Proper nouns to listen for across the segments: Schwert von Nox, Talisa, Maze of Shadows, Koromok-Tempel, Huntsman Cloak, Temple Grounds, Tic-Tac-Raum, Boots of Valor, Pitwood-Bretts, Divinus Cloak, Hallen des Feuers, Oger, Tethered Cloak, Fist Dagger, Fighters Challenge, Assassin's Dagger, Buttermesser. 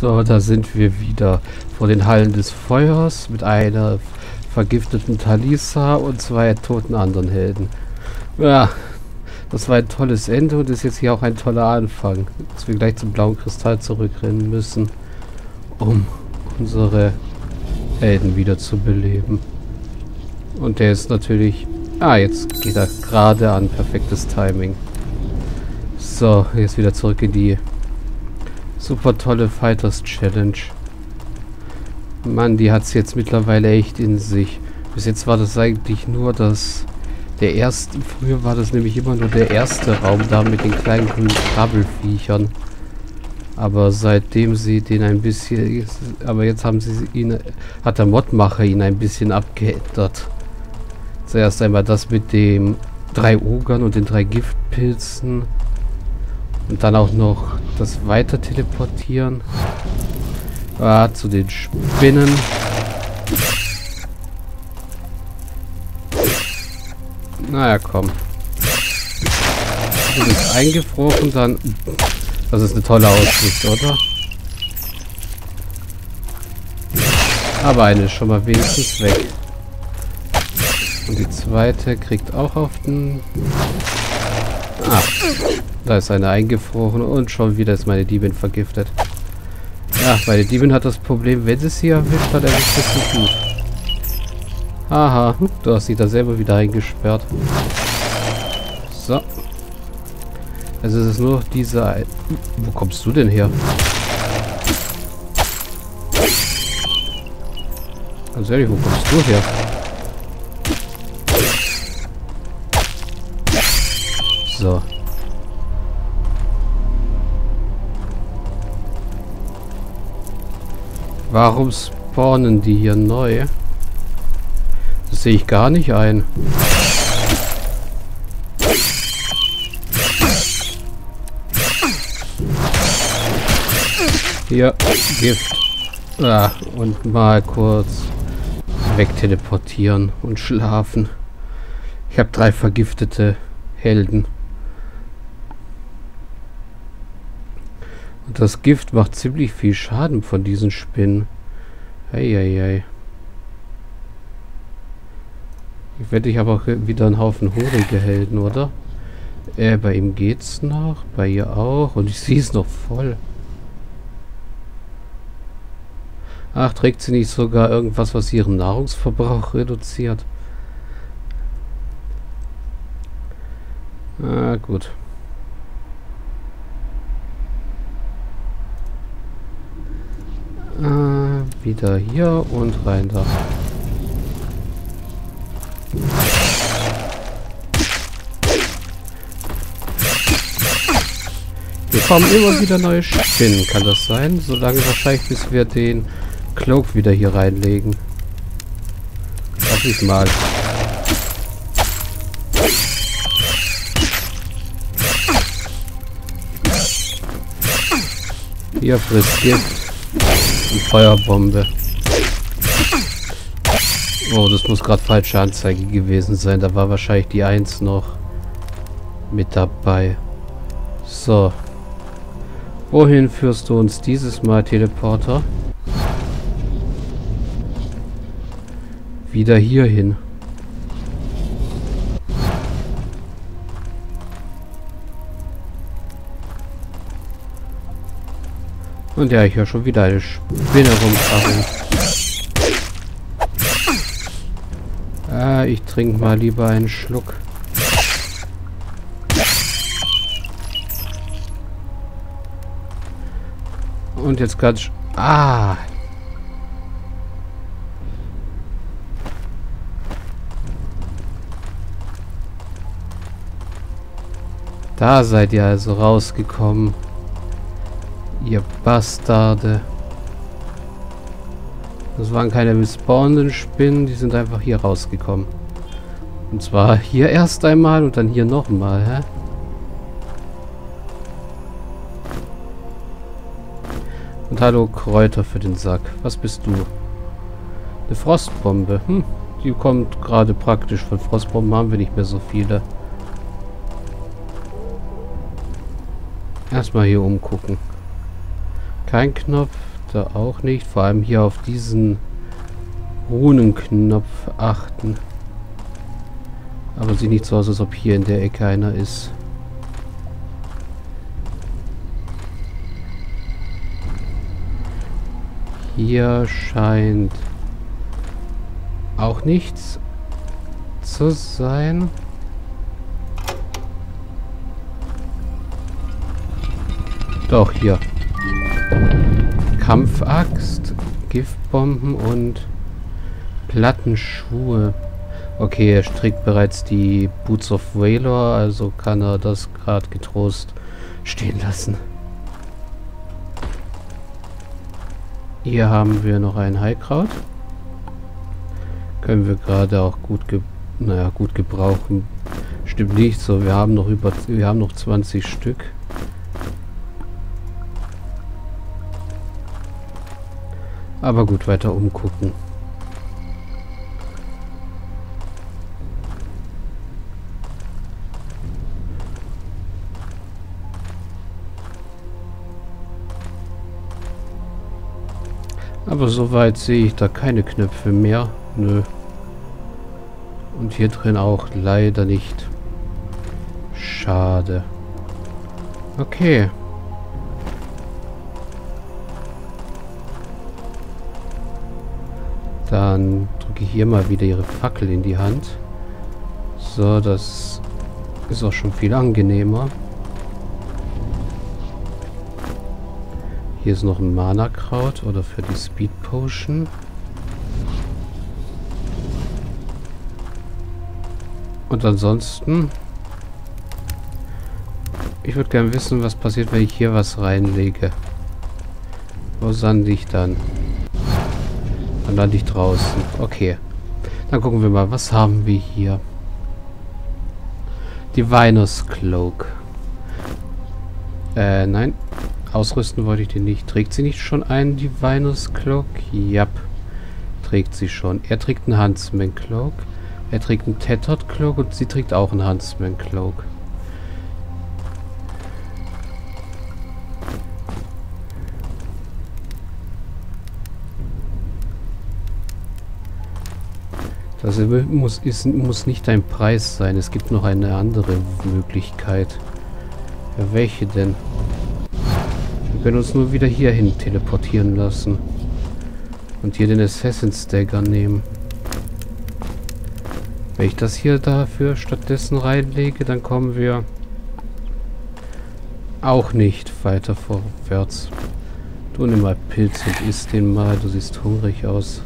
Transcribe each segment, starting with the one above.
So, da sind wir wieder vor den Hallen des Feuers mit einer vergifteten Talisa und zwei toten anderen Helden. Ja, das war ein tolles Ende und ist jetzt hier auch ein toller Anfang, dass wir gleich zum blauen Kristall zurückrennen müssen, um unsere Helden wieder zu beleben. Und der ist natürlich... Ah, jetzt geht er gerade an. Perfektes Timing. So, jetzt wieder zurück in die super tolle Fighters Challenge. Mann, die hat es jetzt mittlerweile echt in sich. Bis jetzt war das eigentlich nur das... Der erste... Früher war das nämlich immer nur der erste Raum da mit den kleinen grünen Krabbelfiechern. Aber seitdem sie den ein bisschen... Aber jetzt haben sie ihn... Hat der Modmacher ihn ein bisschen abgeändert. Zuerst einmal das mit dem 3 Ogern und den 3 Giftpilzen. Und dann auch noch das Weiter teleportieren. Ah, zu den Spinnen. Naja, komm. Du bist eingefroren, dann... Das ist eine tolle Aussicht, oder? Aber eine ist schon mal wenigstens weg. Und die zweite kriegt auch auf den... Ah. Da ist eine eingefroren und schon wieder ist meine Diebin vergiftet. Ja, meine Diebin hat das Problem, wenn sie es hier erwischt hat, erwischt es nicht gut. Aha, du hast sie da selber wieder eingesperrt. So. Also es ist nur noch diese... Wo kommst du denn her? Ganz ehrlich, wo kommst du her? So. Warum spawnen die hier neu? Das sehe ich gar nicht ein. Hier, Gift. Ah, und mal kurz wegteleportieren und schlafen. Ich habe 3 vergiftete Helden. Das Gift macht ziemlich viel Schaden von diesen Spinnen. Eieiei. Ich wette, ich habe auch wieder einen Haufen horige Helden, oder? Bei ihm geht's noch, bei ihr auch. Und ich sehe es noch voll. Ach, trägt sie nicht sogar irgendwas, was ihren Nahrungsverbrauch reduziert? Ah, gut. Wieder hier und rein da. Wir kommen immer wieder neue Spinnen, kann das sein? Solange wahrscheinlich, bis wir den Cloak wieder hier reinlegen. Hoffe ich mal. Hier frisst Gift. Feuerbombe. Oh, das muss gerade falsche Anzeige gewesen sein. Da war wahrscheinlich die 1 noch mit dabei. So. Wohin führst du uns dieses Mal, Teleporter? Wieder hierhin. Und ja, ich höre schon wieder eine Spinne rumkrabbeln. Ah, ich trinke mal lieber einen Schluck. Und jetzt ganz... Ah! Da seid ihr also rausgekommen. Ihr Bastarde. Das waren keine respawnenden Spinnen, die sind einfach hier rausgekommen. Und zwar hier erst einmal und dann hier nochmal, hä? Und hallo Kräuter für den Sack. Was bist du? Eine Frostbombe. Hm, die kommt gerade praktisch. Von Frostbomben haben wir nicht mehr so viele. Erstmal hier umgucken. Kein Knopf, da auch nicht. Vor allem hier auf diesen Runenknopf achten. Aber sieht nicht so aus, als ob hier in der Ecke einer ist. Hier scheint auch nichts zu sein. Doch, hier. Kampfaxt, Giftbomben und Plattenschuhe. Okay, er strickt bereits die Boots of Valor, also kann er das gerade getrost stehen lassen. Hier haben wir noch ein Heilkraut. Können wir gerade auch gut gebrauchen. Stimmt nicht so, wir haben noch 20 Stück. Aber gut, weiter umgucken. Aber soweit sehe ich da keine Knöpfe mehr. Nö. Und hier drin auch leider nicht. Schade. Okay. Dann drücke ich hier mal wieder ihre Fackel in die Hand. So, das ist auch schon viel angenehmer. Hier ist noch ein Mana-Kraut oder für die Speed Potion. Und ansonsten, ich würde gerne wissen, was passiert, wenn ich hier was reinlege. Wo sande ich dann? Dann lande ich draußen. Okay. Dann gucken wir mal, was haben wir hier? Divinus Cloak. Nein. Ausrüsten wollte ich den nicht. Trägt sie nicht schon einen Divinus Cloak? Jap. Trägt sie schon. Er trägt einen Huntsman Cloak. Er trägt einen Tethered Cloak und sie trägt auch einen Huntsman Cloak. Das muss nicht ein Preis sein. Es gibt noch eine andere Möglichkeit. Ja, welche denn? Wir können uns nur wieder hierhin teleportieren lassen. Und hier den Assassin's Dagger nehmen. Wenn ich das hier dafür stattdessen reinlege, dann kommen wir auch nicht weiter vorwärts. Du nimm mal Pilz und isst den mal. Du siehst hungrig aus.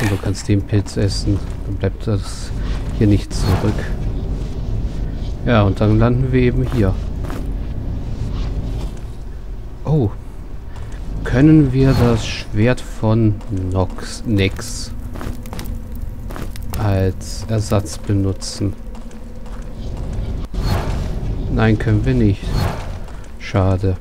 Und du kannst den Pilz essen. Dann bleibt das hier nicht zurück. Ja, und dann landen wir eben hier. Oh. Können wir das Schwert von Nox als Ersatz benutzen? Nein, können wir nicht. Schade.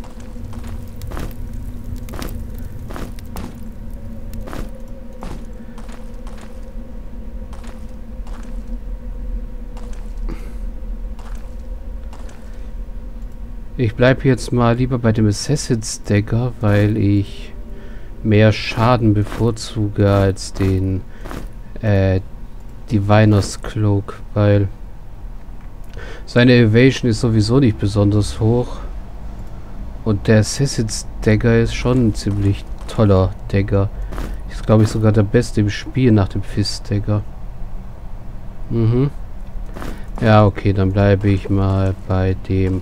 Ich bleibe jetzt mal lieber bei dem Assassin's Dagger, weil ich mehr Schaden bevorzuge als den Diviners Cloak, weil seine Evasion ist sowieso nicht besonders hoch und der Assassin's Dagger ist schon ein ziemlich toller Dagger. Ist, glaube ich, sogar der beste im Spiel nach dem Fist Dagger. Mhm. Ja, okay, dann bleibe ich mal bei dem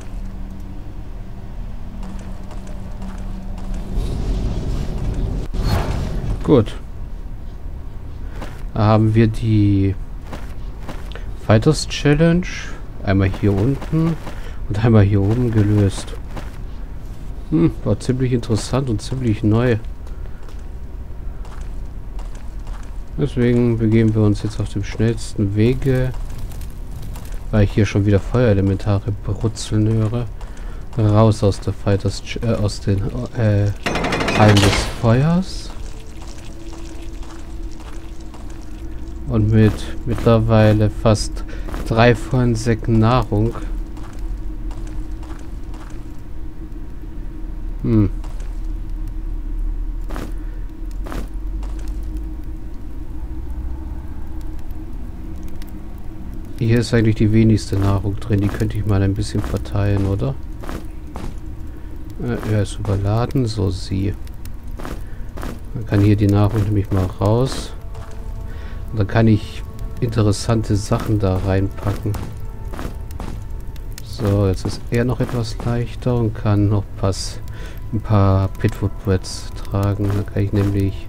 Gut. Da haben wir die Fighters Challenge. Einmal hier unten und einmal hier oben gelöst. War ziemlich interessant und ziemlich neu. Deswegen begeben wir uns jetzt auf dem schnellsten Wege. Weil ich hier schon wieder Feuerelementare brutzeln höre. Raus aus der Hallen des Feuers. Und mit mittlerweile fast 3 vollen Säcken Nahrung. Hier ist eigentlich die wenigste Nahrung drin. Die könnte ich mal ein bisschen verteilen, oder? Er ist überladen. So, sie. Man kann hier die Nahrung nämlich mal raus. Und dann kann ich interessante Sachen da reinpacken. So, jetzt ist er noch etwas leichter und kann noch ein paar Pitwood-Bretts tragen. Da kann ich nämlich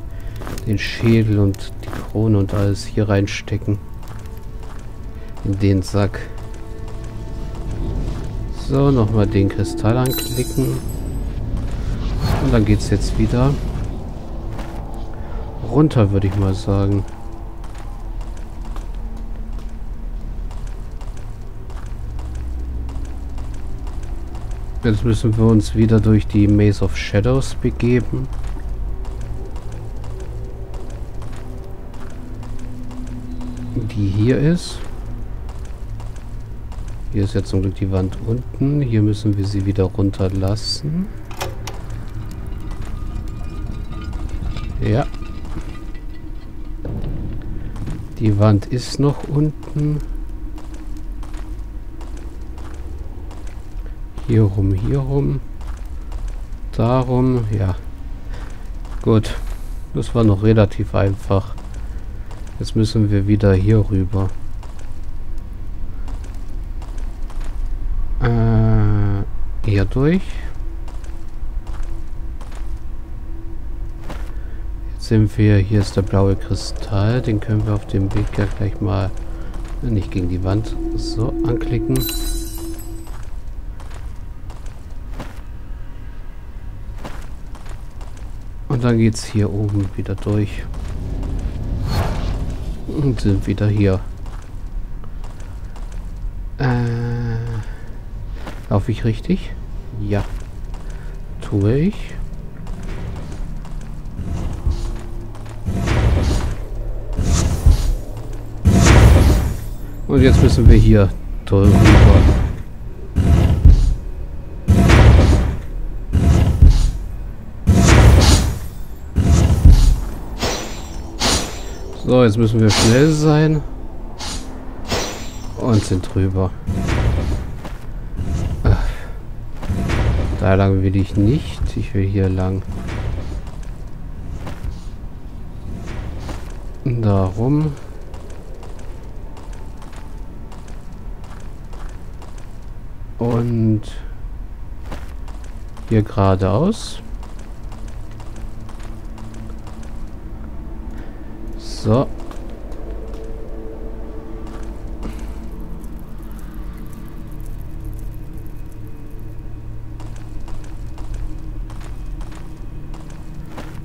den Schädel und die Krone und alles hier reinstecken. In den Sack. So, nochmal den Kristall anklicken. Und dann geht's jetzt wieder runter, würde ich mal sagen. Jetzt müssen wir uns wieder durch die Maze of Shadows begeben. Die hier ist. Hier ist jetzt zum Glück die Wand unten. Hier müssen wir sie wieder runterlassen. Ja. Die Wand ist noch unten. Hier rum, darum, ja. Gut, das war noch relativ einfach. Jetzt müssen wir wieder hier rüber. Hier durch. Jetzt sind wir, hier ist der blaue Kristall, den können wir auf dem Weg ja gleich mal, nicht gegen die Wand, so anklicken. Und dann geht es hier oben wieder durch. Und sind wieder hier. Laufe ich richtig? Ja. Tue ich. Und jetzt müssen wir hier drüber. So, jetzt müssen wir schnell sein. Und sind drüber. Da lang will ich nicht. Ich will hier lang. Darum. Und hier geradeaus. So.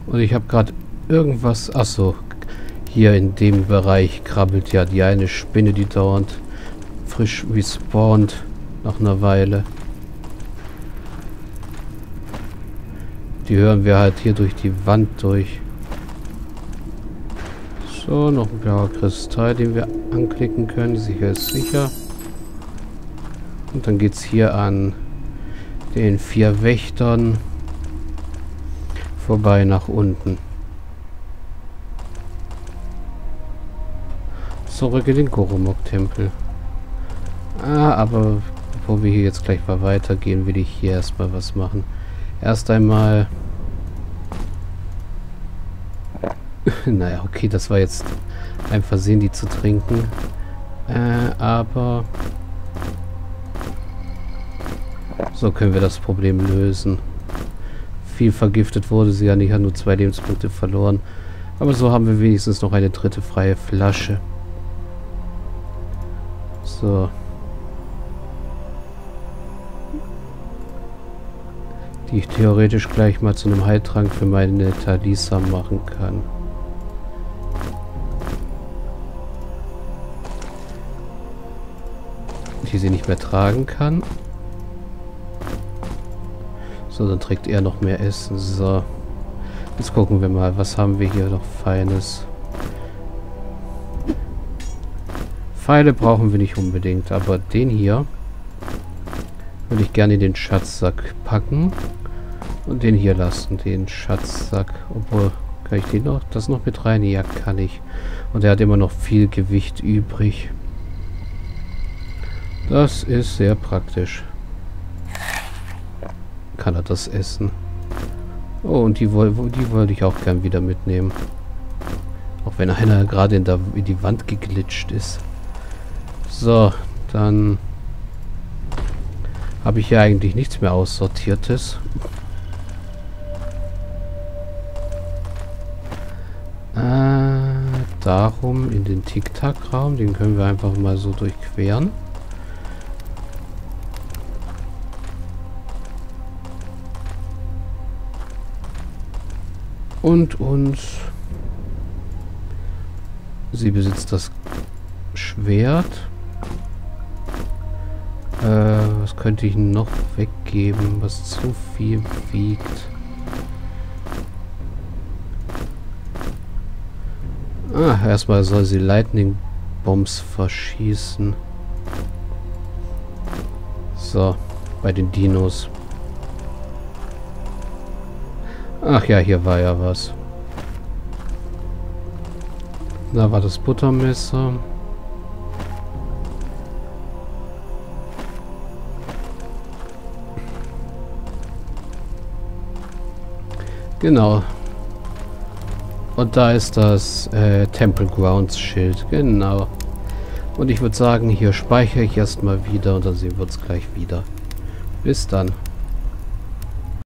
Und ich habe gerade irgendwas... Achso, hier in dem Bereich krabbelt ja die eine Spinne, die dauernd frisch respawnt nach einer Weile. Die hören wir halt hier durch die Wand durch. So, noch ein blauer Kristall, den wir anklicken können. Sicher ist sicher. Und dann geht es hier an den 4 Wächtern vorbei nach unten. Zurück in den Koromok-Tempel. Aber bevor wir hier jetzt gleich mal weitergehen, will ich hier erstmal was machen. Erst einmal... naja, okay, das war jetzt ein Versehen, die zu trinken. Aber... so können wir das Problem lösen. Viel vergiftet wurde sie ja nicht, hat nur 2 Lebenspunkte verloren. Aber so haben wir wenigstens noch eine dritte freie Flasche. So. Die ich theoretisch gleich mal zu einem Heiltrank für meine Talisa machen kann. Die sie nicht mehr tragen kann. So, dann trägt er noch mehr Essen. So. Jetzt gucken wir mal, was haben wir hier noch Feines. Pfeile brauchen wir nicht unbedingt, aber den hier würde ich gerne in den Schatzsack packen. Und den hier lassen, den Schatzsack. Obwohl, kann ich den noch, das noch mit rein? Ja, kann ich. Und er hat immer noch viel Gewicht übrig. Das ist sehr praktisch. Kann er das essen? Oh, und die wollte ich auch gern wieder mitnehmen. Auch wenn einer gerade in die Wand geglitscht ist. So, dann habe ich hier eigentlich nichts mehr aussortiertes. Darum in den Tic-Tac-Raum, den können wir einfach mal so durchqueren. Und uns... Sie besitzt das Schwert. Was könnte ich noch weggeben, was zu viel wiegt? Ah, erstmal soll sie Lightning Bombs verschießen. So, bei den Dinos. Ach ja, hier war ja was. Da war das Buttermesser. Genau. Und da ist das Temple Grounds Schild. Genau. Und ich würde sagen, hier speichere ich erstmal wieder und dann sehen wir uns gleich wieder. Bis dann.